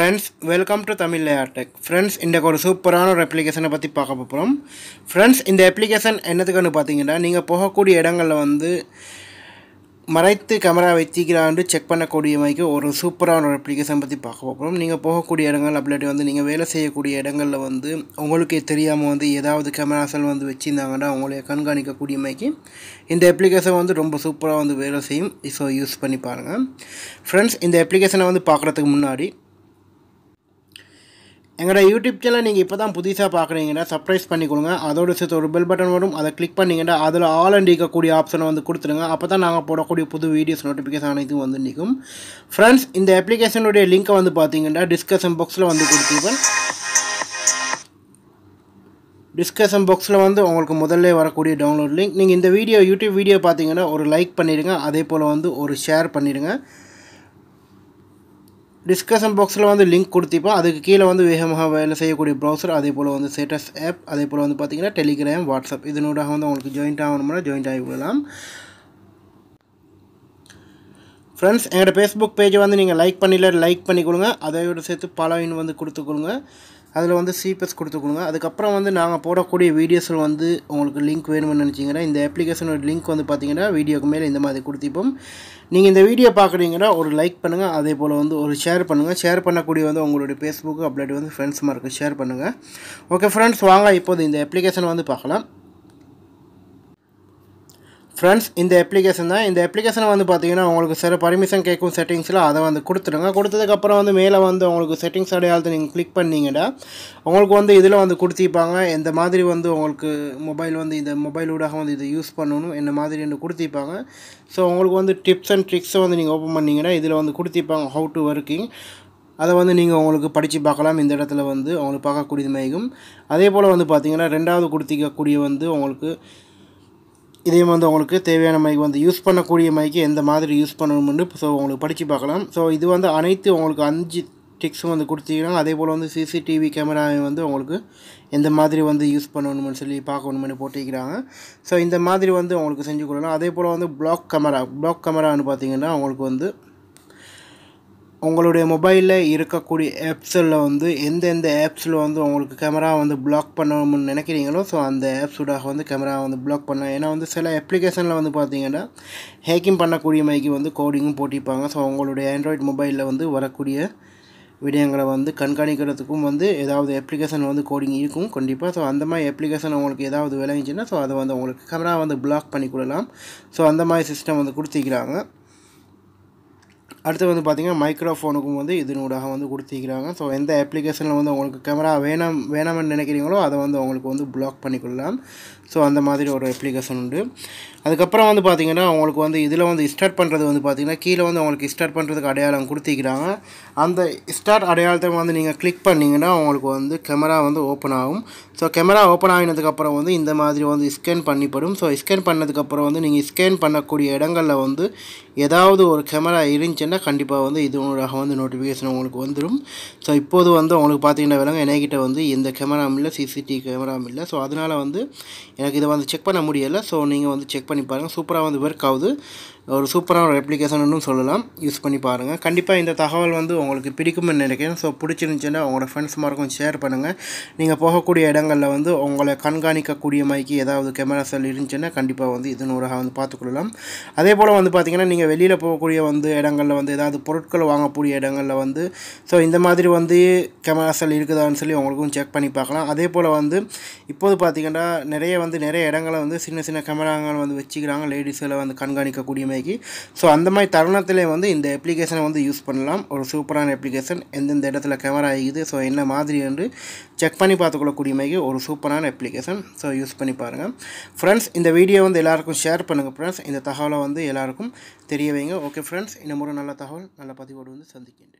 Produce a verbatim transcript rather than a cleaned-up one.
Friends, welcome to Tamil layer Tech. Friends, in the super application பத்தி பார்க்க போறோம். Friends, இந்த application என்னதுன்னு பாத்தீங்கன்னா நீங்க போகக்கூடிய இடங்கள்ல வந்து மறைத்து கேமரா வெச்சிக்கிறான்னு செக் பண்ணக்கூடிய மாதிரி ஒரு சூப்பரான application பத்தி பார்க்க போறோம். நீங்க போகக்கூடிய இடங்கள் அப்டேட் வந்து நீங்க வேலை செய்யக்கூடிய இடங்கள்ல வந்து உங்களுக்கு தெரியாம வந்து ஏதாவது கேமராஸ்ல வந்து வெச்சிருந்தாங்கனா உங்களை கண்காணிக்கக்கூடிய மாதிரி இந்த application வந்து ரொம்ப சூப்பரா வந்து வேலை செய்யும். சோ யூஸ் பண்ணி பாருங்க. Friends, இந்த application வந்து பார்க்கிறதுக்கு முன்னாடி எங்கட YouTube channel நீங்க இப்பதான் புதுசா பாக்குறீங்கனா சப்ஸ்கிரைப் பண்ணிக்கோங்க அதோட சேர்த்து ஒரு bell button வரும் அத click பண்ணீங்கனா அதுல all and இருக்க கூடிய ஆப்ஷனை வந்து கொடுத்துருங்க அப்பதான் நாங்க போடக்கூடிய புது வீடியோஸ் நோட்டிபிகேஷன் அனைத்தும் வந்து நிக்கும் फ्रेंड्स இந்த application உடைய லிங்கை வந்து பாத்தீங்கன்னா டிஸ்கஷன் பாக்ஸ்ல வந்து கொடுத்தீங்க டிஸ்கஷன் பாக்ஸ்ல வந்து உங்களுக்கு முதல்லயே வரக்கூடிய டவுன்லோட் லிங்க் நீங்க இந்த வீடியோ YouTube வீடியோ பாத்தீங்கன்னா ஒரு லைக் பண்ணிடுங்க அதே போல வந்து ஒரு ஷேர் பண்ணிடுங்க Discussion box la vandu link kuduthippa adukku keela vandu vegamaga vela seiyakudi browser adhe pola vandu status app adhe pola vandu pathina telegram whatsapp idunoda vandu ungalku join aaganumna join aagikalam friends engada facebook page vandu neenga like pannila like pannikolunga adhayoda sethu following vandu kudutukolunga adula vandu cps kudutukolunga adukapra vandu naanga podakudi videos vandu ungalku link venumnu nenichinga indha application oda link vandu pathina video ku mele indha maari kuduthipom நீங்க இந்த video பாக்குறீங்கனா ஒரு like பண்ணுங்க அதே போல வந்து ஒரு share பண்ணுங்க share பண்ண கூடிய வந்து உங்களுடைய Facebook அப்டேட் வந்து फ्रेंड्स மார்க்க ஷேர் பண்ணுங்க ஓகே फ्रेंड्स வாங்க இப்போ இந்த application வந்து பார்க்கலாம் फ्रेंड्स இந்த application தான் இந்த application வந்து பாத்தீங்கன்னா உங்களுக்கு சில permission கேக்கும் செட்டிங்ஸ்ல அத வந்து கொடுத்துடுங்க கொடுத்ததுக்கு அப்புறம் வந்து மேல வந்து உங்களுக்கு செட்டிங்ஸ் அடையாளத்தை நீங்க click பண்ணீங்கடா உங்களுக்கு வந்து இதல வந்து கொடுத்திப்பாங்க இந்த மாதிரி வந்து உங்களுக்கு மொபைல் வந்து இந்த மொபைல் ஊடாக வந்து இது யூஸ் பண்ணனும் என்ன மாதிரி என்ன கொடுத்திப்பாங்க சோ உங்களுக்கு வந்து டிப்ஸ் அண்ட் ட்ரிக்ஸ் வந்து நீங்க ஓபன் பண்ணீங்கடா இதல வந்து கொடுத்திப்பாங்க how to working அத வந்து நீங்க உங்களுக்கு படிச்சி பார்க்கலாம் இந்த இடத்துல வந்து உங்களுக்கு பார்க்க கூடியது மேகம் அதே போல வந்து பாத்தீங்கன்னா இரண்டாவது கொடுத்திக்க கூடிய வந்து உங்களுக்கு இதே வந்து உங்களுக்கு தேவையான மைக் வந்து யூஸ் பண்ணக்கூடிய மைக் எந்த மாதிரி யூஸ் பண்ணணும்னு சோ உங்களுக்கு படிச்சி பார்க்கலாம் சோ இது வந்து அனைத்து உங்களுக்கு அஞ்சு டிப்ஸ் வந்து கொடுத்திருக்காங்க அதே போல வந்து சிசிடிவி கேமராவை வந்து உங்களுக்கு எந்த மாதிரி வந்து யூஸ் பண்ணணும்னு சொல்லி பார்க்கணும்னு போட்டுக்கிறாங்க சோ இந்த மாதிரி வந்து உங்களுக்கு செஞ்சு கொடுக்கலாம் அதே போல வந்து ப்ளாக் கேமரா ப்ளாக் கேமரான்னு பாத்தீங்கன்னா உங்களுக்கு வந்து உங்களுடைய மொபைல்ல இருக்க கூடிய ஆப்ஸ்ல வந்து எந்த எந்த ஆப்ஸ்ல வந்து உங்களுக்கு கேமரா வந்து ப்ளாக் பண்ணணும்னு நினைக்கிறீங்களோ சோ அந்த ஆப்ஸ்டா வந்து கேமரா வந்து ப்ளாக் பண்ணலாம் ஏனா வந்து சில அப்ளிகேஷன்ல வந்து பாத்தீங்கன்னா ஹேக்கிங் பண்ண கூடிய மைக்கு வந்து கோடிங்கும் போட்டுப்பாங்க சோ உங்களுடைய Android மொபைல்ல வந்து வரக்கூடிய வீடியோங்களை வந்து கண்காணிக்கிறதுக்கும் வந்து ஏதாவது அப்ளிகேஷன் வந்து கோடிங் இருக்கும் கண்டிப்பா சோ அந்த மாதிரி அப்ளிகேஷன் உங்களுக்கு ஏதாவது விளைஞ்சினா சோ அது வந்து உங்களுக்கு கேமரா வந்து ப்ளாக் பண்ணி கொடுக்கலாம் சோ அந்த மாதிரி சிஸ்டம் வந்து கொடுத்திருக்காங்க அடுத்து வந்து பாத்தீங்க மைக்ரோஃபோனுக்கும் வந்து இதுனூடாக வந்து கொடுத்திருக்காங்க சோ எந்த அப்ளிகேஷன்ல வந்து உங்களுக்கு கேமரா வேணும் வேணும்னு நினைக்கிறீங்களோ அத வந்து உங்களுக்கு வந்து ப்ளாக் பண்ணிக்கலாம் சோ அந்த மாதிரி ஒரு அப்ளிகேஷன் உண்டு அதுக்கு அப்புறம் வந்து பாத்தீங்கன்னா உங்களுக்கு வந்து இதுல வந்து ஸ்டார்ட் பண்றது வந்து பாத்தீங்கன்னா கீழ வந்து உங்களுக்கு ஸ்டார்ட் பண்றதுக்கு அடையாளம் கொடுத்திருக்காங்க அந்த ஸ்டார்ட் அடையாளத்தை வந்து நீங்க கிளிக் பண்ணீங்கனா உங்களுக்கு வந்து கேமரா வந்து ஓபன் ஆகும் சோ கேமரா ஓபன் ஆயினதுக்கு அப்புறம் வந்து இந்த மாதிரி வந்து ஸ்கேன் பண்ணிப்படும் சோ ஸ்கேன் பண்ணதுக்கு அப்புறம் வந்து நீங்க ஸ்கேன் பண்ணக்கூடிய இடங்கள்ல வந்து ஏதாவது ஒரு கேமரா இருந்துச்சு கண்டிப்பா வந்து இதுனூடாக வந்து நோட்டிபிகேஷன் உங்களுக்கு வந்துரும் சோ இப்போது வந்து உங்களுக்கு பாத்தீங்கன்னா வேலங்க எனக்கிட்ட வந்து இந்த கேமரா இல்ல சிசிடி கேமரா இல்ல சோ அதனால வந்து எனக்கு இத வந்து செக் பண்ண முடியல சோ நீங்க வந்து செக் பண்ணி பாருங்க சூப்பரா வந்து வர்க் ஆகுது ஒரு சூப்பரான அப்ளிகேஷன் ன்னு சொல்லலாம் யூஸ் பண்ணி பாருங்க கண்டிப்பா இந்த தகவல் வந்து உங்களுக்கு பிடிக்கும்னு நினைக்கிறேன் சோ பிடிச்சிருந்தா உங்க फ्रेंड्स மார்க்கும் ஷேர் பண்ணுங்க நீங்க போக கூடிய இடங்கள்ல வந்து உங்களை கண்காணிக்க கூடிய மைக்கு ஏதாவது கேமரா செல் இருந்துச்சுனா கண்டிப்பா வந்து இதுனூடாக வந்து பாத்துக்கலாம் அதே போல வந்து பாத்தீங்கன்னா நீங்க வெளியில போக கூடிய வந்து இடங்கள்ல வந்து ஏதாவது பொருட்கள் வாங்க கூடிய இடங்கள்ல வந்து சோ இந்த மாதிரி வந்து கேமரா செல் இருக்குதான்னு சொல்லி உங்களுக்கும் செக் பண்ணி பார்க்கலாம் அதே போல வந்து இப்போது பாத்தீங்கன்னா நிறைய வந்து நிறைய இடங்கள வந்து சின்ன சின்ன கேமராங்கள் வந்து வெச்சிருக்காங்க லேடிஸ்ல வந்து கண்காணிக்க கூடிய So, அந்த மாதிரி தருணத்திலே வந்து இந்த application வந்து யூஸ் பண்ணலாம் ஒரு சூப்பரான application எந்தெந்த இடத்துல கேமரா இருக்குது சோ என்ன மாதிரி என்று செக் பண்ணி பார்த்துக்கொள்ள கூடிய மாதிரி ஒரு சூப்பரான application சோ யூஸ் பண்ணி பாருங்க फ्रेंड्स இந்த வீடியோ வந்து எல்லாருக்கும் ஷேர் பண்ணுங்க फ्रेंड्स இந்த தகவலை வந்து எல்லாருக்கும் தெரிய வைங்க ஓகே फ्रेंड्स இன்னொரு நல்ல தகவல் நல்ல பதிவோடு வந்து சந்திக்கிறேன்